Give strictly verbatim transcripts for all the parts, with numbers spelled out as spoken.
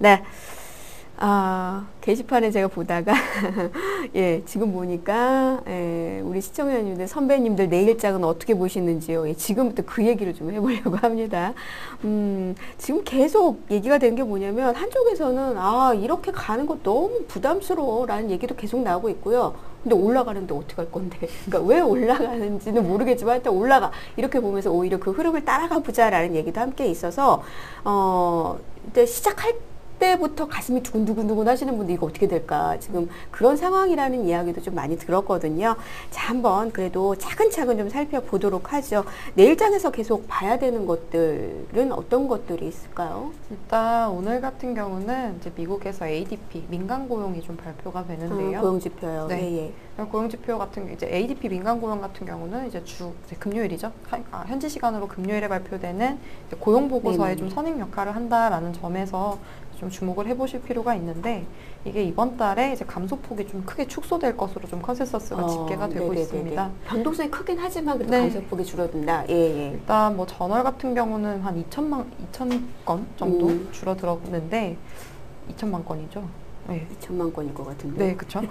네. 아, 게시판에 제가 보다가, 예, 지금 보니까, 예, 우리 시청자님들, 선배님들 내일장은 어떻게 보시는지요? 예, 지금부터 그 얘기를 좀 해보려고 합니다. 음, 지금 계속 얘기가 된 게 뭐냐면, 한쪽에서는, 아, 이렇게 가는 거 너무 부담스러워. 라는 얘기도 계속 나오고 있고요. 근데 올라가는데 어떻게 할 건데? 그러니까 왜 올라가는지는 모르겠지만 일단 올라가. 이렇게 보면서 오히려 그 흐름을 따라가 보자라는 얘기도 함께 있어서, 어, 근데 시작할 때부터 가슴이 두근두근두근 하시는 분들 이거 어떻게 될까 지금 그런 상황이라는 이야기도 좀 많이 들었거든요. 자, 한번 그래도 차근차근 좀 살펴보도록 하죠. 내일장에서 계속 봐야 되는 것들은 어떤 것들이 있을까요? 일단 오늘 같은 경우는 이제 미국에서 에이디피 민간 고용이 좀 발표가 되는데요. 아, 고용 지표요. 네. 네, 예. 고용 지표 같은 이제 에이디피 민간 고용 같은 경우는 이제 주 이제 금요일이죠. 아, 현지 시간으로 금요일에 발표되는 이제 고용 보고서에 좀 선임 역할을 한다라는 점에서 좀 주목을 해보실 필요가 있는데, 이게 이번 달에 이제 감소폭이 좀 크게 축소될 것으로 좀 컨센서스가 어, 집계가 되고 네네네네. 있습니다. 변동성이 크긴 하지만 그래도 네. 감소폭이 줄어든다. 예, 예. 일단 뭐 전월 같은 경우는 한 이천만 이천 건 정도 음. 줄어들었는데 이천만 건이죠. 네. 이천만 건일 것 같은데. 네, 그렇죠.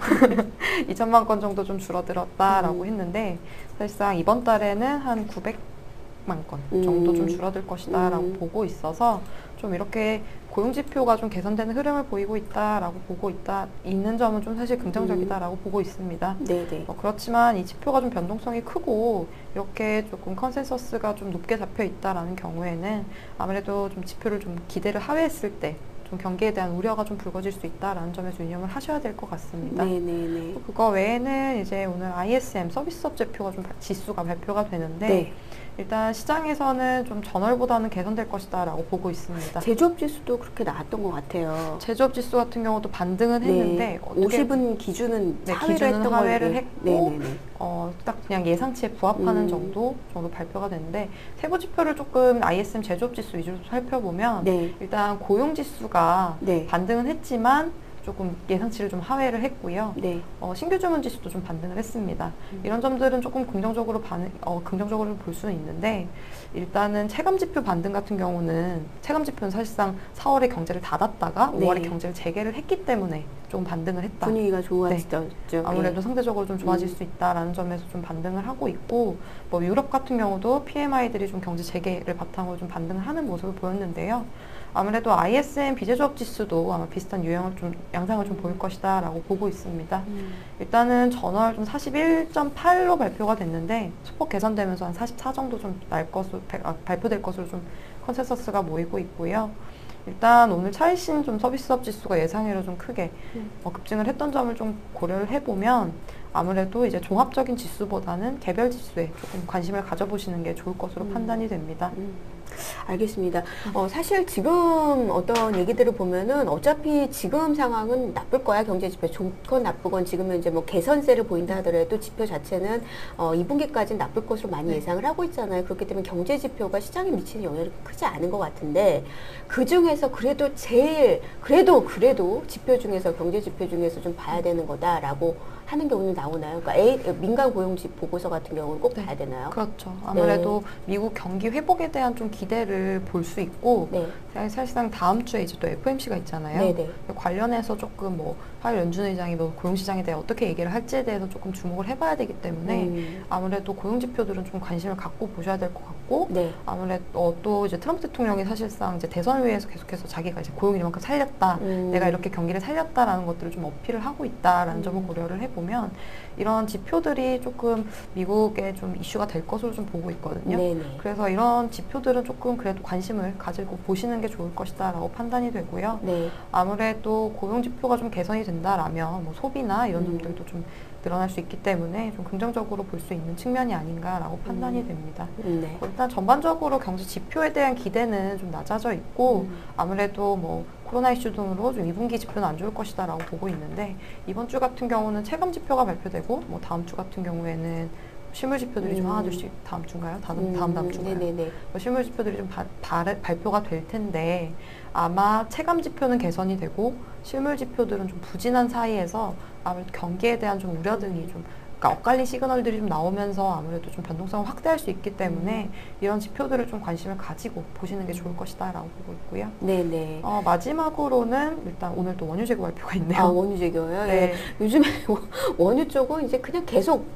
이천만 건 정도 좀 줄어들었다라고 음. 했는데 사실상 이번 달에는 한 구백만 건 정도 음. 좀 줄어들 것이다라고 음. 보고 있어서 좀 이렇게 고용지표가 좀 개선되는 흐름을 보이고 있다라고 보고 있다, 있는 점은 좀 사실 긍정적이다라고 음. 보고 있습니다. 네네. 어, 그렇지만 이 지표가 좀 변동성이 크고 이렇게 조금 컨센서스가 좀 높게 잡혀 있다라는 경우에는 아무래도 좀 지표를 좀 기대를 하회했을 때 좀 경기에 대한 우려가 좀 불거질 수 있다라는 점에서 유념을 하셔야 될 것 같습니다. 네네네. 그거 외에는 이제 오늘 아이에스엠 서비스업 지표가 좀 지수가 발표가 되는데. 네. 일단 시장에서는 좀 전월보다는 개선될 것이다 라고 보고 있습니다. 제조업 지수도 그렇게 나왔던 것 같아요. 제조업 지수 같은 경우도 반등은 했는데 네. 오십은 기준은 네, 기준은 하회를 했고 어, 딱 그냥 예상치에 부합하는 음. 정도 정도 발표가 됐는데, 세부 지표를 조금 아이에스엠 제조업 지수 위주로 살펴보면 네. 일단 고용 지수가 네. 반등은 했지만 조금 예상치를 좀 하회를 했고요. 네. 어, 신규 주문 지수도 좀 반등을 했습니다. 음. 이런 점들은 조금 긍정적으로 반, 어, 긍정적으로 볼 수는 있는데, 일단은 체감 지표 반등 같은 경우는 체감 지표는 사실상 사월에 경제를 닫았다가 네. 오월에 경제를 재개를 했기 때문에 좀 반등을 했다. 분위기가 좋아지죠. 네. 아무래도 네. 상대적으로 좀 좋아질 음. 수 있다라는 점에서 좀 반등을 하고 있고, 뭐 유럽 같은 경우도 피엠아이들이 좀 경제 재개를 바탕으로 좀 반등을 하는 모습을 보였는데요. 아무래도 아이에스엠 비제조업 지수도 아마 비슷한 유형을 좀 양상을 좀 보일 것이다 라고 보고 있습니다. 음. 일단은 전월 좀 사십일 점 팔로 발표가 됐는데 소폭 개선되면서 한 사십사 정도 좀 날 것으로 아, 발표될 것으로 좀 컨센서스가 모이고 있고요. 일단 오늘 차이신 좀 서비스업 지수가 예상외로 좀 크게 음. 어, 급증을 했던 점을 좀 고려를 해보면 아무래도 이제 종합적인 지수보다는 개별 지수에 조금 관심을 가져보시는 게 좋을 것으로 음. 판단이 됩니다. 음. 알겠습니다. 어, 사실 지금 어떤 얘기들을 보면은 어차피 지금 상황은 나쁠 거야. 경제지표 좋건 나쁘건 지금은 이제 뭐 개선세를 보인다 하더라도 지표 자체는 어, 이 분기까지는 나쁠 것으로 많이 예상을 하고 있잖아요. 그렇기 때문에 경제지표가 시장에 미치는 영향이 크지 않은 것 같은데, 그 중에서 그래도 제일 그래도 그래도 지표 중에서 경제지표 중에서 좀 봐야 되는 거다라고 하는 게 오늘 나오나요? 그러니까 A, 민간 고용지 보고서 같은 경우는 꼭 네. 봐야 되나요? 그렇죠. 아무래도 네. 미국 경기 회복에 대한 좀 기대를 볼 수 있고 네. 사실상 다음 주에 이제 또 에프오엠씨가 있잖아요. 네, 네. 관련해서 조금 뭐 파월 연준 의장이 뭐 고용시장에 대해 어떻게 얘기를 할지에 대해서 조금 주목을 해봐야 되기 때문에 음. 아무래도 고용지표들은 좀 관심을 갖고 보셔야 될 것 같고 네. 아무래도 어, 또 이제 트럼프 대통령이 사실상 이제 대선 외에서 계속해서 자기가 이제 고용을 이만큼 살렸다, 음. 내가 이렇게 경기를 살렸다라는 것들을 좀 어필을 하고 있다라는 음. 점을 고려를 해보면 이런 지표들이 조금 미국에 좀 이슈가 될 것으로 좀 보고 있거든요. 네네. 그래서 이런 지표들은 조금 그래도 관심을 가지고 보시는 게 좋을 것이다 라고 판단이 되고요. 네. 아무래도 고용지표가 좀 개선이 된다라면 뭐 소비나 이런 음. 점들도 좀 늘어날 수 있기 때문에 좀 긍정적으로 볼 수 있는 측면이 아닌가라고 판단이 음. 됩니다. 네. 일단 전반적으로 경제 지표에 대한 기대는 좀 낮아져 있고 음. 아무래도 뭐 코로나 이슈 등으로 좀 이 분기 지표는 안 좋을 것이다 라고 보고 있는데, 이번 주 같은 경우는 체감 지표가 발표되고 뭐 다음 주 같은 경우에는 실물 지표들이 음. 좀 하나 둘씩 다음 주인가요? 다음 음. 다음, 다음 주인가요? 네네네. 실물 지표들이 좀 바, 바, 발표가 될 텐데 아마 체감 지표는 개선이 되고 실물 지표들은 좀 부진한 사이에서 아무래도 경기에 대한 좀 우려 등이 좀 그러니까 엇갈린 시그널들이 좀 나오면서 아무래도 좀 변동성을 확대할 수 있기 때문에 음. 이런 지표들을 좀 관심을 가지고 보시는 게 좋을 것이다 라고 보고 있고요. 네네. 어, 마지막으로는 일단 오늘 또 원유 재고 발표가 있네요. 아, 원유 재고요? 네. 예. 요즘에 원유 쪽은 이제 그냥 계속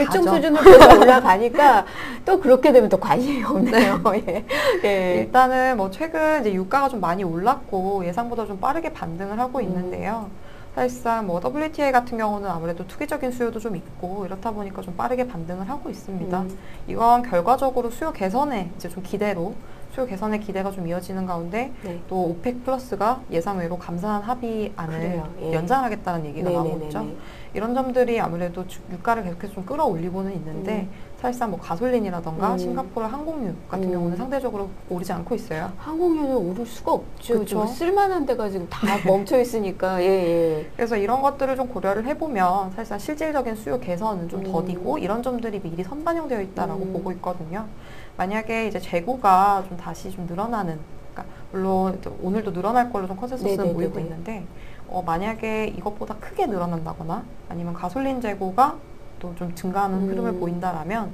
일정 수준으로 올라가니까 또 그렇게 되면 또 관심이 없네요. 네. 예. 예. 일단은 뭐 최근 이제 유가가 좀 많이 올랐고 예상보다 좀 빠르게 반등을 하고 있는데요. 음. 사실상 뭐 더블유티아이 같은 경우는 아무래도 투기적인 수요도 좀 있고 이렇다 보니까 좀 빠르게 반등을 하고 있습니다. 음. 이건 결과적으로 수요 개선에 이제 좀 기대로 수요 개선의 기대가 좀 이어지는 가운데 네. 또 오펙 플러스가 예상외로 감산 합의안을 예. 연장하겠다는 얘기가 네네네네. 나오고 있죠. 이런 점들이 아무래도 유가를 계속해서 좀 끌어올리고는 있는데 음. 사실상 뭐 가솔린이라던가 음. 싱가포르 항공유 같은 음. 경우는 상대적으로 오르지 않고 있어요. 항공유는 오를 수가 없죠. 그쵸? 쓸만한 데가 지금 다 멈춰 있으니까. 예, 예. 그래서 이런 것들을 좀 고려를 해보면 사실상 실질적인 수요 개선은 좀 음. 더디고 이런 점들이 미리 선반영되어 있다라고 음. 보고 있거든요. 만약에 이제 재고가 좀 다시 좀 늘어나는, 그러니까 물론 오늘도 늘어날 걸로 좀 컨센서스는 모이고 있는데 어, 만약에 이것보다 크게 늘어난다거나 아니면 가솔린 재고가 또 좀 증가하는 음. 흐름을 보인다라면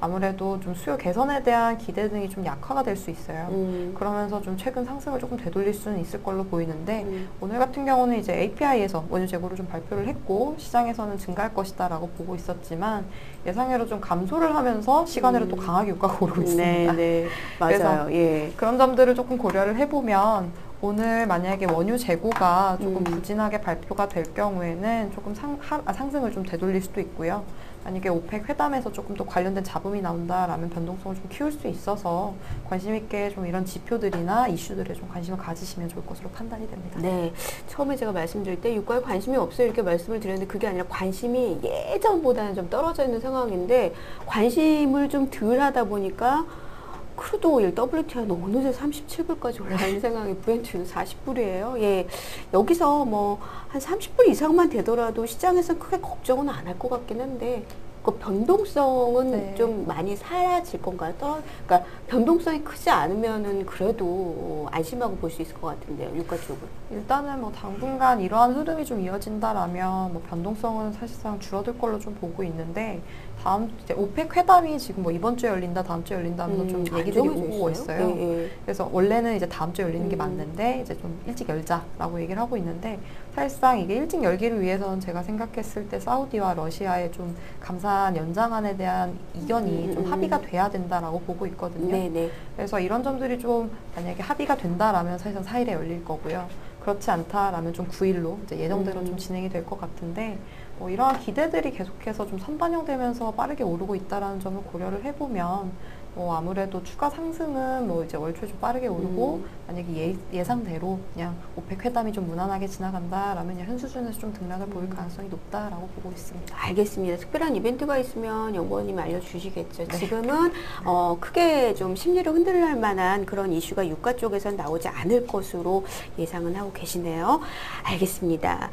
아무래도 좀 수요 개선에 대한 기대 등이 좀 약화가 될 수 있어요. 음. 그러면서 좀 최근 상승을 조금 되돌릴 수는 있을 걸로 보이는데 음. 오늘 같은 경우는 이제 에이피아이에서 원유 재고를 좀 발표를 했고 시장에서는 증가할 것이다 라고 보고 있었지만 예상외로 좀 감소를 하면서 시간으로 음. 또 강하게 유가가 오르고 있습니다. 네, 네. 맞아요. 예. 그런 점들을 조금 고려를 해보면 오늘 만약에 원유 재고가 조금 음. 부진하게 발표가 될 경우에는 조금 상, 하, 상승을 좀 되돌릴 수도 있고요. 만약에 오펙 회담에서 조금 더 관련된 잡음이 나온다라면 변동성을 좀 키울 수 있어서 관심 있게 좀 이런 지표들이나 이슈들에 좀 관심을 가지시면 좋을 것으로 판단이 됩니다. 네, 처음에 제가 말씀드릴 때 유가에 관심이 없어요 이렇게 말씀을 드렸는데 그게 아니라 관심이 예전보다는 좀 떨어져 있는 상황인데 관심을 좀 덜 하다 보니까 크루드 오일 더블유티아이는 어느새 삼십칠 불까지 올라가는 상황에 브렌트는 사십 불이에요. 예, 여기서 뭐 한 삼십 불 이상만 되더라도 시장에서는 크게 걱정은 안 할 것 같긴 한데 그 변동성은 네. 좀 많이 사라질 건가요? 떨어, 그러니까 변동성이 크지 않으면은 그래도 안심하고 볼 수 있을 것 같은데요, 유가 쪽은. 일단은 뭐 당분간 이러한 흐름이 좀 이어진다라면 뭐 변동성은 사실상 줄어들 걸로 좀 보고 있는데 다음 이제 오펙 회담이 지금 뭐 이번 주에 열린다, 다음 주에 열린다면서 음, 좀 얘기들이 오고 있어요. 있어요. 예, 예. 그래서 원래는 이제 다음 주에 열리는 음. 게 맞는데 이제 좀 일찍 열자라고 얘기를 하고 있는데 사실상 이게 일찍 열기를 위해서는 제가 생각했을 때 사우디와 러시아의 좀 감사 연장안에 대한 이견이 음, 좀 음. 합의가 돼야 된다라고 보고 있거든요. 네네. 그래서 이런 점들이 좀 만약에 합의가 된다라면 사실상 사 일에 열릴 거고요. 그렇지 않다라면 좀 구 일로 이제 예정대로 음. 좀 진행이 될 것 같은데 뭐 이러한 기대들이 계속해서 좀 선반영되면서 빠르게 오르고 있다라는 점을 고려를 해보면 뭐 아무래도 추가 상승은 뭐 이제 월 초에 좀 빠르게 오르고 음. 만약에 예, 예상대로 그냥 오펙 회담이 좀 무난하게 지나간다라면 현 수준에서 좀 등락을 보일 가능성이 높다라고 보고 있습니다. 알겠습니다. 특별한 이벤트가 있으면 연구원님이 알려주시겠죠. 네. 지금은 어, 크게 좀 심리를 흔들릴 만한 그런 이슈가 유가 쪽에선 나오지 않을 것으로 예상은 하고 계시네요. 알겠습니다.